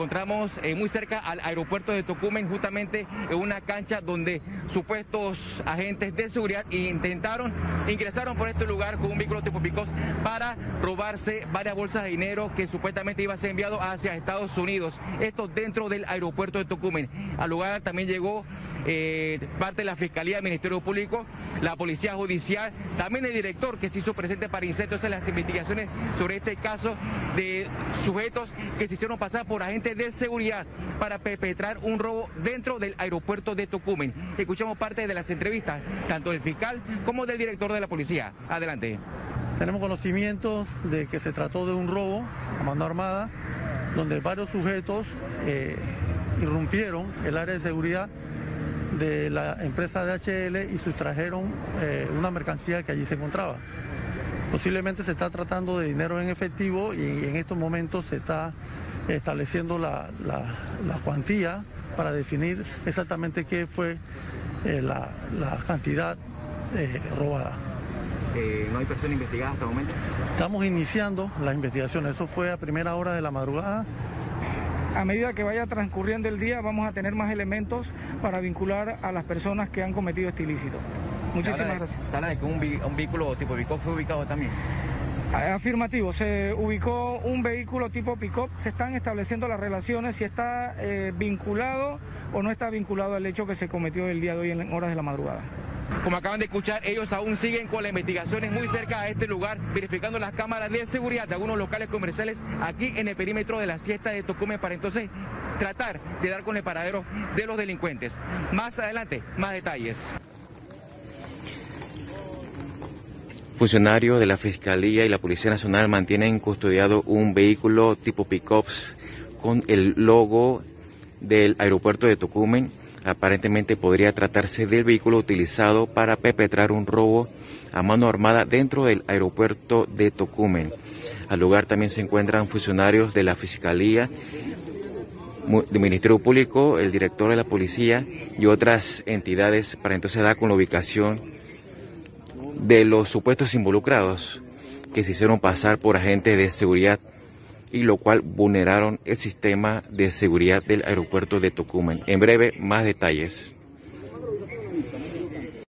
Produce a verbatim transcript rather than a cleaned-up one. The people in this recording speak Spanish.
Encontramos eh, muy cerca al aeropuerto de Tocumen, justamente en una cancha donde supuestos agentes de seguridad intentaron, ingresaron por este lugar con un vehículo tipo pick-up para robarse varias bolsas de dinero que supuestamente iba a ser enviado hacia Estados Unidos. Esto dentro del aeropuerto de Tocumen. Al lugar también llegó eh, parte de la Fiscalía del Ministerio Público, la Policía Judicial, también el director que se hizo presente para insertarse en las investigaciones sobre este caso de sujetos que se hicieron pasar por agentes de seguridad para perpetrar un robo dentro del aeropuerto de Tocumen. Escuchamos parte de las entrevistas, tanto del fiscal como del director de la policía. Adelante. Tenemos conocimientos de que se trató de un robo a mano armada, donde varios sujetos eh, irrumpieron el área de seguridad de la empresa D H L y sustrajeron eh, una mercancía que allí se encontraba. Posiblemente se está tratando de dinero en efectivo y en estos momentos se está estableciendo la, la, la cuantía para definir exactamente qué fue eh, la, la cantidad eh, robada. Eh, ¿No hay persona investigada hasta el momento? Estamos iniciando las investigaciones, eso fue a primera hora de la madrugada. A medida que vaya transcurriendo el día vamos a tener más elementos para vincular a las personas que han cometido este ilícito. Muchísimas de, gracias. ¿Se habla de que un, un vehículo tipo pick-up fue ubicado también? Afirmativo, se ubicó un vehículo tipo pick-up, se están estableciendo las relaciones, si está eh, vinculado o no está vinculado al hecho que se cometió el día de hoy en horas de la madrugada. Como acaban de escuchar, ellos aún siguen con las investigaciones muy cerca de este lugar, verificando las cámaras de seguridad de algunos locales comerciales aquí en el perímetro de la siesta de Tocumen para entonces tratar de dar con el paradero de los delincuentes. Más adelante, más detalles. Funcionarios de la Fiscalía y la Policía Nacional mantienen custodiado un vehículo tipo pick-ups con el logo del aeropuerto de Tocumen. Aparentemente podría tratarse del vehículo utilizado para perpetrar un robo a mano armada dentro del aeropuerto de Tocumen. Al lugar también se encuentran funcionarios de la Fiscalía, del Ministerio Público, el director de la Policía y otras entidades para entonces dar con la ubicación de los supuestos involucrados que se hicieron pasar por agentes de seguridad, y lo cual vulneraron el sistema de seguridad del aeropuerto de Tocumen. En breve, más detalles.